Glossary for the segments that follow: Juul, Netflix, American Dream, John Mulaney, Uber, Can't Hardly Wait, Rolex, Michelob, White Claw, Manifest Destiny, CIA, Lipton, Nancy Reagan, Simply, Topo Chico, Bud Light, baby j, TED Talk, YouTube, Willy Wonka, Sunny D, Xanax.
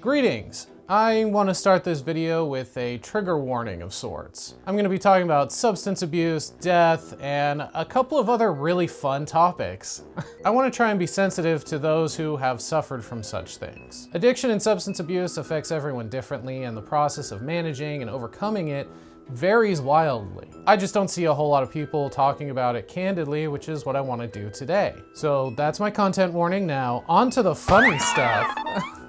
Greetings! I want to start this video with a trigger warning of sorts. I'm going to be talking about substance abuse, death, and a couple of other really fun topics. I want to try and be sensitive to those who have suffered from such things. Addiction and substance abuse affects everyone differently, and the process of managing and overcoming it varies wildly. I just don't see a whole lot of people talking about it candidly, which is what I want to do today. So that's my content warning now. On to the funny stuff.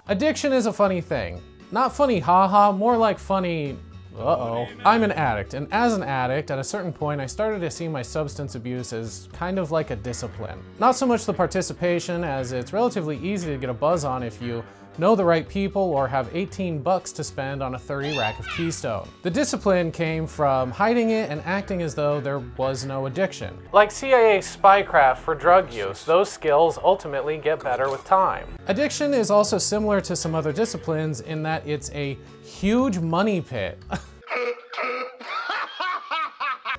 Addiction is a funny thing. Not funny haha, more like funny, uh-oh. I'm an addict, and as an addict, at a certain point, I started to see my substance abuse as kind of like a discipline. Not so much the participation, as it's relatively easy to get a buzz on if you know the right people, or have 18 bucks to spend on a 30 rack of Keystone. The discipline came from hiding it and acting as though there was no addiction. Like CIA spycraft for drug use, those skills ultimately get better with time. Addiction is also similar to some other disciplines in that it's a huge money pit.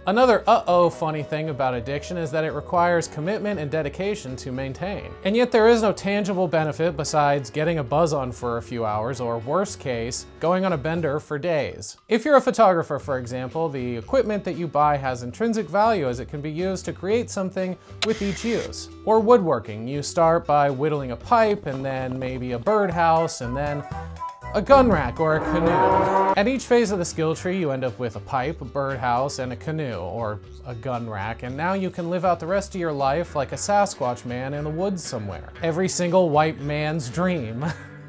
Another uh-oh funny thing about addiction is that it requires commitment and dedication to maintain. And yet there is no tangible benefit besides getting a buzz on for a few hours, or worst case, going on a bender for days. If you're a photographer, for example, the equipment that you buy has intrinsic value as it can be used to create something with each use. Or woodworking, you start by whittling a pipe, and then maybe a birdhouse, and then a gun rack or a canoe. At each phase of the skill tree, you end up with a pipe, a birdhouse, and a canoe, or a gun rack, and now you can live out the rest of your life like a Sasquatch man in the woods somewhere. Every single white man's dream.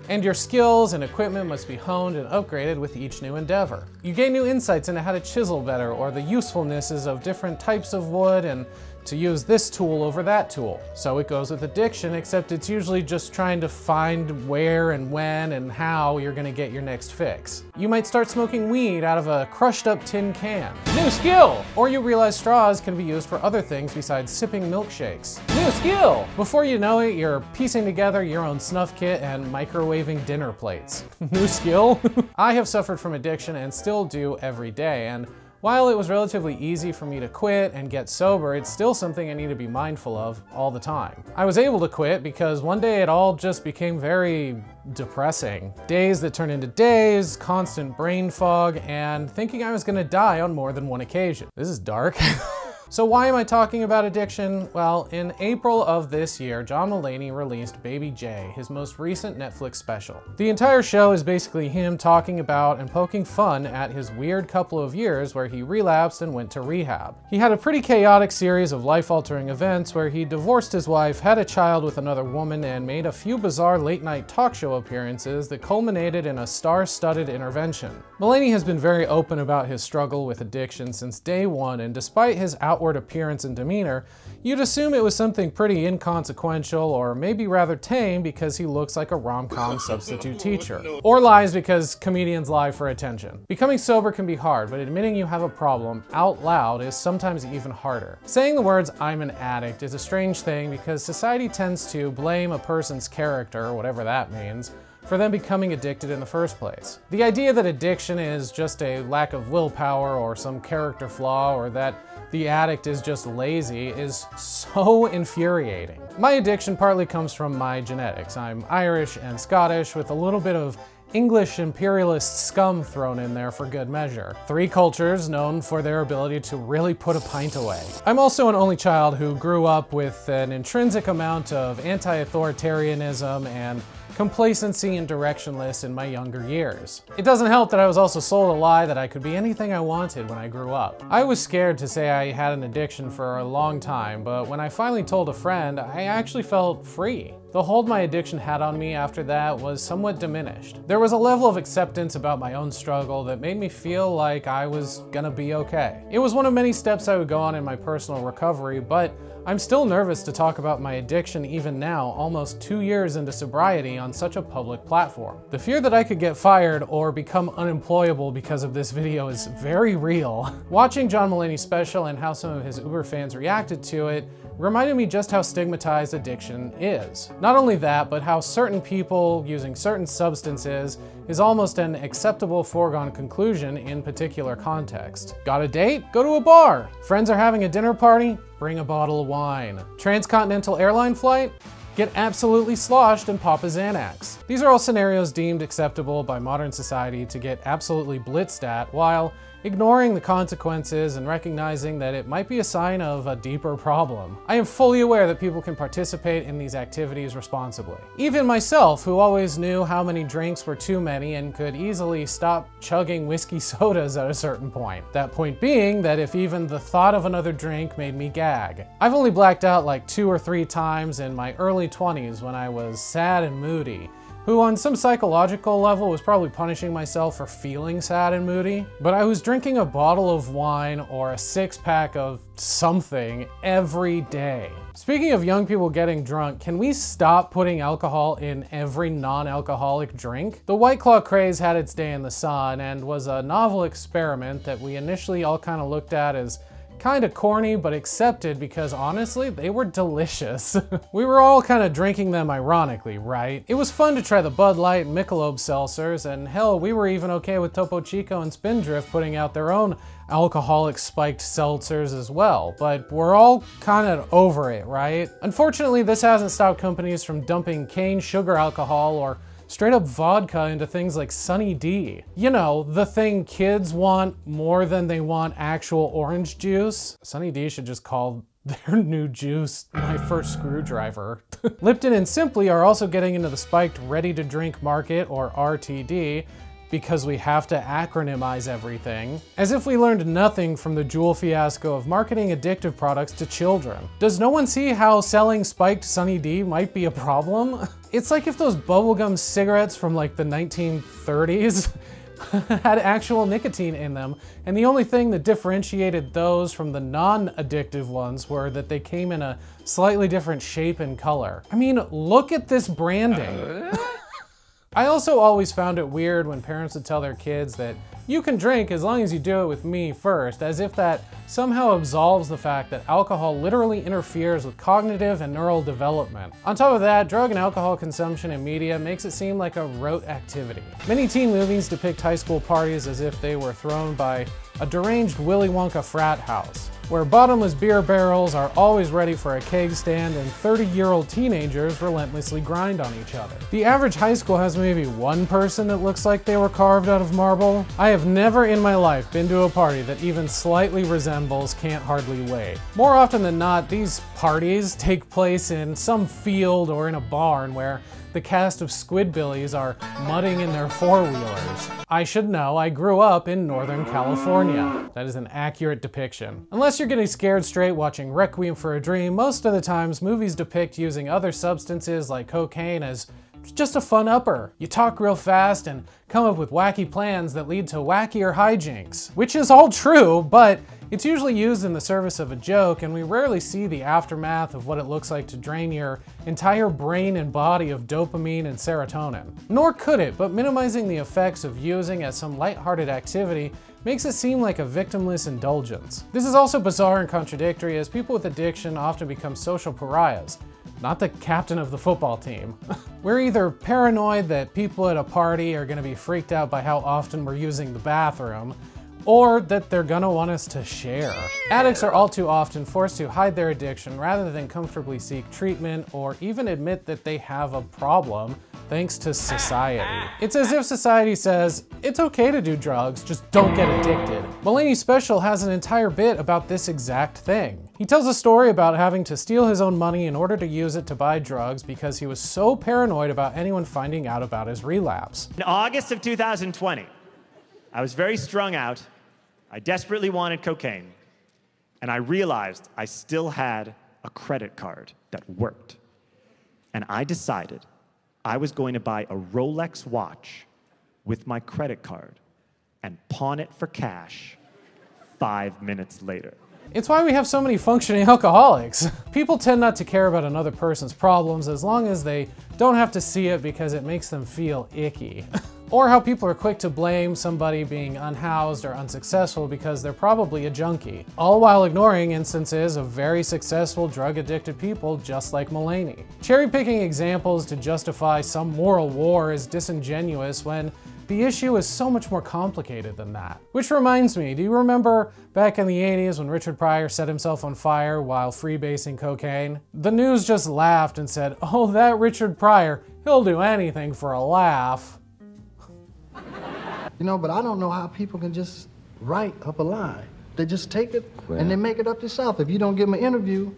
And your skills and equipment must be honed and upgraded with each new endeavor. You gain new insights into how to chisel better, or the usefulnesses of different types of wood, and to use this tool over that tool. So it goes with addiction, except it's usually just trying to find where and when and how you're gonna get your next fix. You might start smoking weed out of a crushed up tin can. New skill! Or you realize straws can be used for other things besides sipping milkshakes. New skill! Before you know it, you're piecing together your own snuff kit and microwaving dinner plates. New skill? I have suffered from addiction and still do every day, and while it was relatively easy for me to quit and get sober, it's still something I need to be mindful of all the time. I was able to quit because one day it all just became very depressing. Days that turned into days, constant brain fog, and thinking I was gonna die on more than one occasion. This is dark. So why am I talking about addiction? Well, in April of this year, John Mulaney released Baby J, his most recent Netflix special. The entire show is basically him talking about and poking fun at his weird couple of years where he relapsed and went to rehab. He had a pretty chaotic series of life-altering events where he divorced his wife, had a child with another woman, and made a few bizarre late-night talk show appearances that culminated in a star-studded intervention. Mulaney has been very open about his struggle with addiction since day one, and despite his outward appearance and demeanor, you'd assume it was something pretty inconsequential or maybe rather tame because he looks like a rom-com substitute teacher. Or lies because comedians lie for attention. Becoming sober can be hard, but admitting you have a problem out loud is sometimes even harder. Saying the words, "I'm an addict," is a strange thing because society tends to blame a person's character, whatever that means, for them becoming addicted in the first place. The idea that addiction is just a lack of willpower or some character flaw, or that the addict is just lazy, is so infuriating. My addiction partly comes from my genetics. I'm Irish and Scottish with a little bit of English imperialist scum thrown in there for good measure. Three cultures known for their ability to really put a pint away. I'm also an only child who grew up with an intrinsic amount of anti-authoritarianism and complacency and directionless in my younger years. It doesn't help that I was also sold a lie that I could be anything I wanted when I grew up. I was scared to say I had an addiction for a long time, but when I finally told a friend, I actually felt free. The hold my addiction had on me after that was somewhat diminished. There was a level of acceptance about my own struggle that made me feel like I was gonna be okay. It was one of many steps I would go on in my personal recovery, but I'm still nervous to talk about my addiction even now, almost 2 years into sobriety, on such a public platform. The fear that I could get fired or become unemployable because of this video is very real. Watching John Mulaney's special and how some of his Uber fans reacted to it reminded me just how stigmatized addiction is. Not only that, but how certain people using certain substances is almost an acceptable foregone conclusion in particular context. Got a date? Go to a bar. Friends are having a dinner party? Bring a bottle of wine. Transcontinental airline flight? get absolutely sloshed and pop a Xanax. These are all scenarios deemed acceptable by modern society to get absolutely blitzed at while ignoring the consequences and recognizing that it might be a sign of a deeper problem. I am fully aware that people can participate in these activities responsibly. Even myself, who always knew how many drinks were too many and could easily stop chugging whiskey sodas at a certain point. That point being that if even the thought of another drink made me gag. I've only blacked out like 2 or 3 times in my early 20s when I was sad and moody, who on some psychological level was probably punishing myself for feeling sad and moody. But I was drinking a bottle of wine or a 6-pack of something every day. Speaking of young people getting drunk, can we stop putting alcohol in every non-alcoholic drink? The White Claw craze had its day in the sun and was a novel experiment that we initially all kind of looked at as kind of corny, but accepted because honestly, they were delicious. We were all kind of drinking them ironically, right? It was fun to try the Bud Light and Michelob seltzers, and hell, we were even okay with Topo Chico and Spindrift putting out their own alcoholic spiked seltzers as well, but we're all kind of over it, right? Unfortunately, this hasn't stopped companies from dumping cane sugar alcohol or straight up vodka into things like Sunny D. You know, the thing kids want more than they want actual orange juice. Sunny D should just call their new juice my first screwdriver. Lipton and Simply are also getting into the spiked ready-to-drink market, or RTD, because we have to acronymize everything, as if we learned nothing from the Juul fiasco of marketing addictive products to children. Does no one see how selling spiked Sunny D might be a problem? It's like if those bubblegum cigarettes from like the 1930s had actual nicotine in them, and the only thing that differentiated those from the non-addictive ones were that they came in a slightly different shape and color. I mean, look at this branding. I also always found it weird when parents would tell their kids that you can drink as long as you do it with me first, as if that somehow absolves the fact that alcohol literally interferes with cognitive and neural development. On top of that, drug and alcohol consumption in media makes it seem like a rote activity. Many teen movies depict high school parties as if they were thrown by a deranged Willy Wonka frat house, where bottomless beer barrels are always ready for a keg stand and 30-year-old teenagers relentlessly grind on each other. The average high school has maybe one person that looks like they were carved out of marble. I have never in my life been to a party that even slightly resembles Can't Hardly Wait. More often than not, these parties take place in some field or in a barn where the cast of Squidbillies are mudding in their four-wheelers. I should know, I grew up in Northern California. That is an accurate depiction. Unless you're getting scared straight watching Requiem for a Dream, most of the times movies depict using other substances like cocaine as just a fun upper. You talk real fast and come up with wacky plans that lead to wackier hijinks, which is all true, but it's usually used in the service of a joke, and we rarely see the aftermath of what it looks like to drain your entire brain and body of dopamine and serotonin. Nor could it, but minimizing the effects of using as some lighthearted activity makes it seem like a victimless indulgence. This is also bizarre and contradictory, as people with addiction often become social pariahs, not the captain of the football team. We're either paranoid that people at a party are gonna be freaked out by how often we're using the bathroom, or that they're gonna want us to share. Addicts are all too often forced to hide their addiction rather than comfortably seek treatment or even admit that they have a problem, thanks to society. It's as if society says, it's okay to do drugs, just don't get addicted. Mulaney's special has an entire bit about this exact thing. He tells a story about having to steal his own money in order to use it to buy drugs because he was so paranoid about anyone finding out about his relapse. In August of 2020, I was very strung out. I desperately wanted cocaine, and I realized I still had a credit card that worked. And I decided I was going to buy a Rolex watch with my credit card and pawn it for cash 5 minutes later. It's why we have so many functioning alcoholics. People tend not to care about another person's problems as long as they don't have to see it because it makes them feel icky. Or how people are quick to blame somebody being unhoused or unsuccessful because they're probably a junkie, all while ignoring instances of very successful drug-addicted people just like Mulaney. Cherry-picking examples to justify some moral war is disingenuous when the issue is so much more complicated than that. Which reminds me, do you remember back in the 80s when Richard Pryor set himself on fire while freebasing cocaine? The news just laughed and said, "Oh, that Richard Pryor, he'll do anything for a laugh." You know, but I don't know how people can just write up a line. They just take it and they make it up themselves. If you don't give them an interview,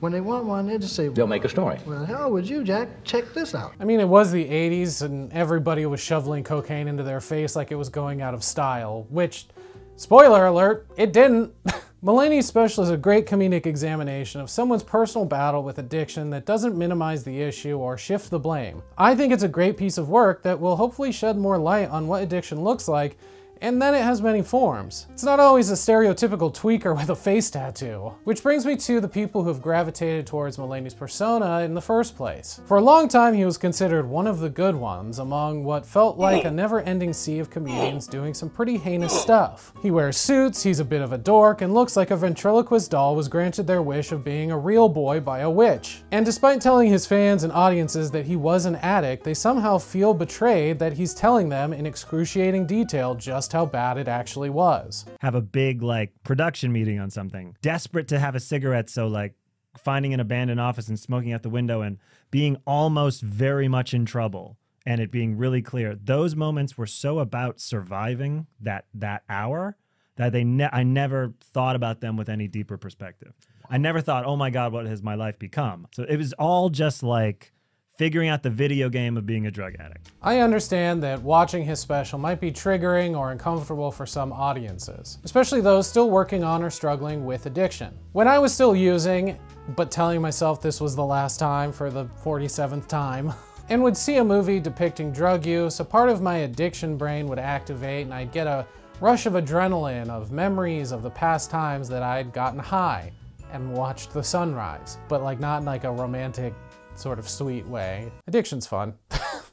when they want one, they just say, they'll make a story. Well, hell with you, Jack. Check this out. I mean, it was the 80s and everybody was shoveling cocaine into their face like it was going out of style, which, spoiler alert, it didn't. Mulaney's special is a great comedic examination of someone's personal battle with addiction that doesn't minimize the issue or shift the blame. I think it's a great piece of work that will hopefully shed more light on what addiction looks like, and then it has many forms. It's not always a stereotypical tweaker with a face tattoo. Which brings me to the people who have gravitated towards Mulaney's persona in the first place. For a long time, he was considered one of the good ones among what felt like a never-ending sea of comedians doing some pretty heinous stuff. He wears suits, he's a bit of a dork, and looks like a ventriloquist doll was granted their wish of being a real boy by a witch. And despite telling his fans and audiences that he was an addict, they somehow feel betrayed that he's telling them in excruciating detail just how bad it actually was. Have a big, like, production meeting on something. Desperate to have a cigarette, so, like, finding an abandoned office and smoking out the window and being almost very much in trouble and it being really clear. Those moments were so about surviving that hour that I never thought about them with any deeper perspective. I never thought, oh my God, what has my life become? So it was all just like figuring out the video game of being a drug addict. I understand that watching his special might be triggering or uncomfortable for some audiences, especially those still working on or struggling with addiction. When I was still using, but telling myself this was the last time for the 47th time, and would see a movie depicting drug use, a part of my addiction brain would activate and I'd get a rush of adrenaline of memories of the past times that I'd gotten high and watched the sunrise, but like not in like a romantic, sort of sweet way. Addiction's fun.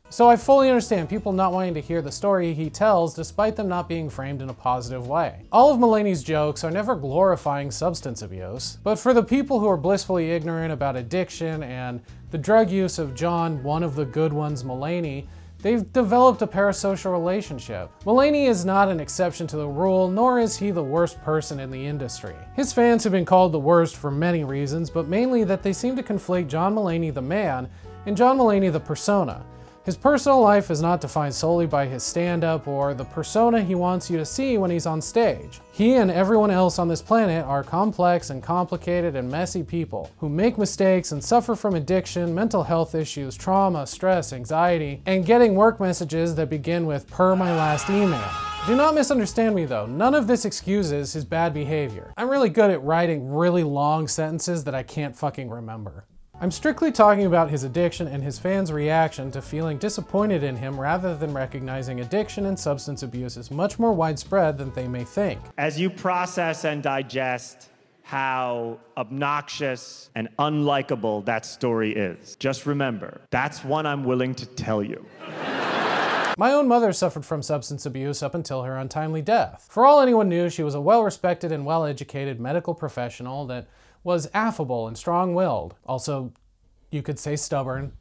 So I fully understand people not wanting to hear the story he tells despite them not being framed in a positive way. All of Mulaney's jokes are never glorifying substance abuse, but for the people who are blissfully ignorant about addiction and the drug use of John, one of the good ones, Mulaney, they've developed a parasocial relationship. Mulaney is not an exception to the rule, nor is he the worst person in the industry. His fans have been called the worst for many reasons, but mainly that they seem to conflate John Mulaney the man and John Mulaney the persona. His personal life is not defined solely by his stand-up or the persona he wants you to see when he's on stage. He and everyone else on this planet are complex and complicated and messy people who make mistakes and suffer from addiction, mental health issues, trauma, stress, anxiety, and getting work messages that begin with "per my last email." Do not misunderstand me though, none of this excuses his bad behavior. I'm really good at writing really long sentences that I can't fucking remember. I'm strictly talking about his addiction and his fans' reaction to feeling disappointed in him rather than recognizing addiction and substance abuse is much more widespread than they may think. As you process and digest how obnoxious and unlikable that story is, just remember, that's one I'm willing to tell you. My own mother suffered from substance abuse up until her untimely death. For all anyone knew, she was a well-respected and well-educated medical professional that was affable and strong-willed. Also, you could say stubborn.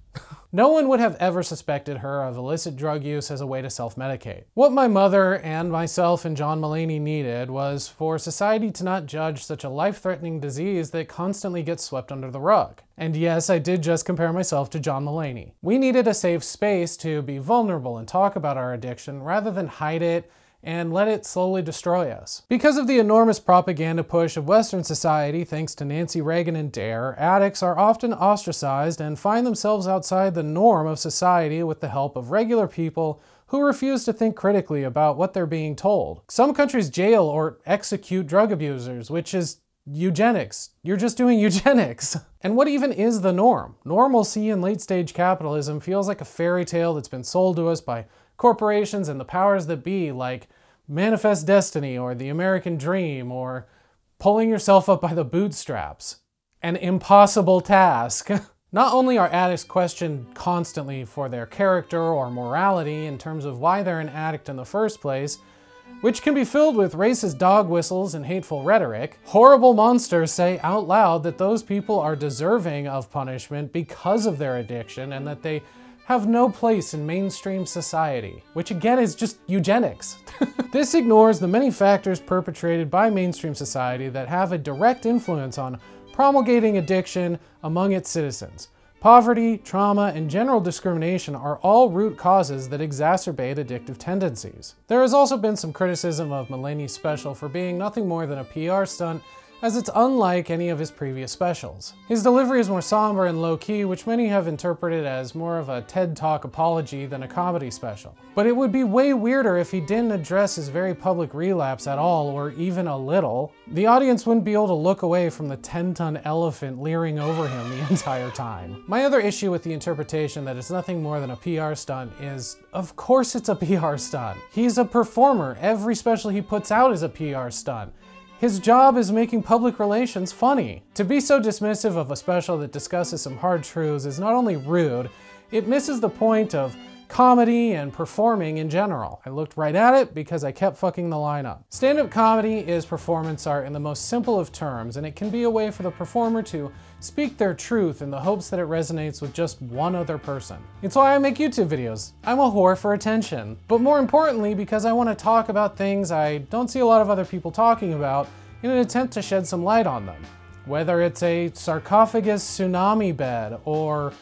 No one would have ever suspected her of illicit drug use as a way to self-medicate. What my mother and myself and John Mulaney needed was for society to not judge such a life-threatening disease that constantly gets swept under the rug. And yes, I did just compare myself to John Mulaney. We needed a safe space to be vulnerable and talk about our addiction rather than hide it and let it slowly destroy us. Because of the enormous propaganda push of Western society, thanks to Nancy Reagan and DARE, addicts are often ostracized and find themselves outside the norm of society with the help of regular people who refuse to think critically about what they're being told. Some countries jail or execute drug abusers, which is eugenics. You're just doing eugenics. And what even is the norm? Normalcy in late-stage capitalism feels like a fairy tale that's been sold to us by corporations and the powers that be, like Manifest Destiny or the American Dream or pulling yourself up by the bootstraps. An impossible task. Not only are addicts questioned constantly for their character or morality in terms of why they're an addict in the first place, which can be filled with racist dog whistles and hateful rhetoric, horrible monsters say out loud that those people are deserving of punishment because of their addiction and that they have no place in mainstream society, which again is just eugenics. This ignores the many factors perpetrated by mainstream society that have a direct influence on promulgating addiction among its citizens. Poverty, trauma, and general discrimination are all root causes that exacerbate addictive tendencies. There has also been some criticism of Mulaney's special for being nothing more than a PR stunt, as it's unlike any of his previous specials. His delivery is more somber and low-key, which many have interpreted as more of a TED Talk apology than a comedy special. But it would be way weirder if he didn't address his very public relapse at all, or even a little. The audience wouldn't be able to look away from the 10-ton elephant leering over him the entire time. My other issue with the interpretation that it's nothing more than a PR stunt is, of course it's a PR stunt. He's a performer. Every special he puts out is a PR stunt. His job is making public relations funny. To be so dismissive of a special that discusses some hard truths is not only rude, it misses the point of comedy and performing in general. I looked right at it because I kept fucking the line up. Stand-up comedy is performance art in the most simple of terms, and it can be a way for the performer to speak their truth in the hopes that it resonates with just one other person. It's why I make YouTube videos. I'm a whore for attention. But more importantly, because I want to talk about things I don't see a lot of other people talking about in an attempt to shed some light on them. Whether it's a sarcophagus tsunami bed or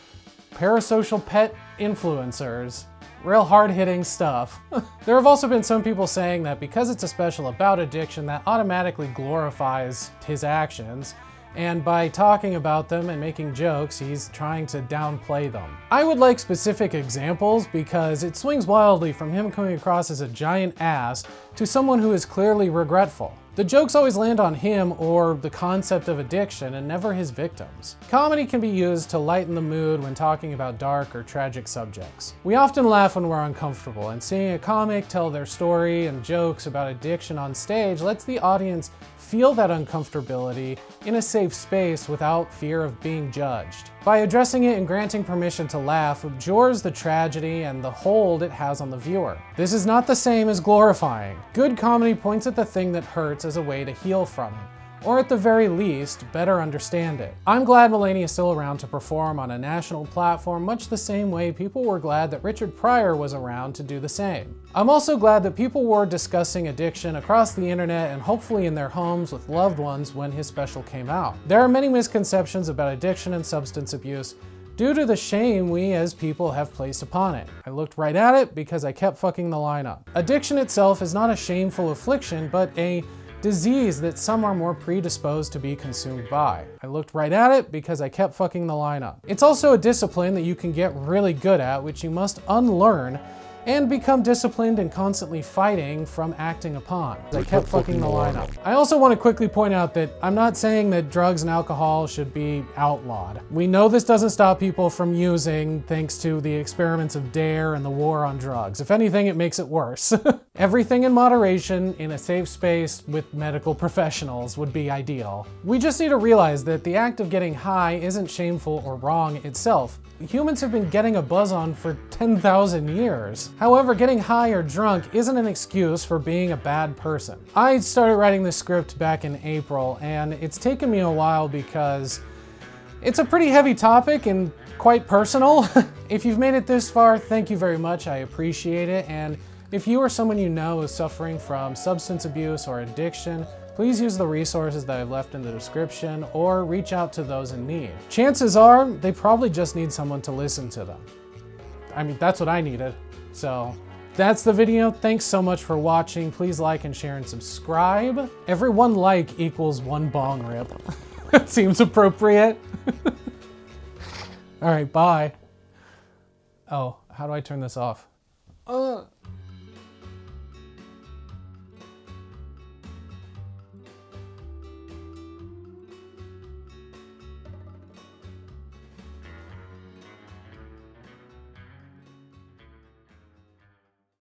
parasocial pet influencers. Real hard-hitting stuff. There have also been some people saying that because it's a special about addiction, that automatically glorifies his actions, and by talking about them and making jokes, he's trying to downplay them. I would like specific examples because it swings wildly from him coming across as a giant ass to someone who is clearly regretful. The jokes always land on him or the concept of addiction and never his victims. Comedy can be used to lighten the mood when talking about dark or tragic subjects. We often laugh when we're uncomfortable, and seeing a comic tell their story and jokes about addiction on stage lets the audience feel that uncomfortability in a safe space without fear of being judged. By addressing it and granting permission to laugh, abjures the tragedy and the hold it has on the viewer. This is not the same as glorifying. Good comedy points at the thing that hurts as a way to heal from it, or at the very least, better understand it. I'm glad Mulaney is still around to perform on a national platform, much the same way people were glad that Richard Pryor was around to do the same. I'm also glad that people were discussing addiction across the internet and hopefully in their homes with loved ones when his special came out. There are many misconceptions about addiction and substance abuse due to the shame we as people have placed upon it. I looked right at it because I kept fucking the line up. Addiction itself is not a shameful affliction, but a disease that some are more predisposed to be consumed by. I looked right at it because I kept fucking the line up. It's also a discipline that you can get really good at, which you must unlearn and become disciplined and constantly fighting from acting upon. I kept fucking the line up. I also want to quickly point out that I'm not saying that drugs and alcohol should be outlawed. We know this doesn't stop people from using thanks to the experiments of DARE and the war on drugs. If anything, it makes it worse. Everything in moderation in a safe space with medical professionals would be ideal. We just need to realize that the act of getting high isn't shameful or wrong itself. Humans have been getting a buzz on for 10,000 years. However, getting high or drunk isn't an excuse for being a bad person. I started writing this script back in April, and it's taken me a while because it's a pretty heavy topic and quite personal. If you've made it this far, thank you very much. I appreciate it. And if you or someone you know is suffering from substance abuse or addiction, please use the resources that I've left in the description or reach out to those in need. Chances are they probably just need someone to listen to them. I mean, that's what I needed. So that's the video. Thanks so much for watching. Please like and share and subscribe. Every one like equals one bong rip. That seems appropriate. All right, bye. Oh, how do I turn this off?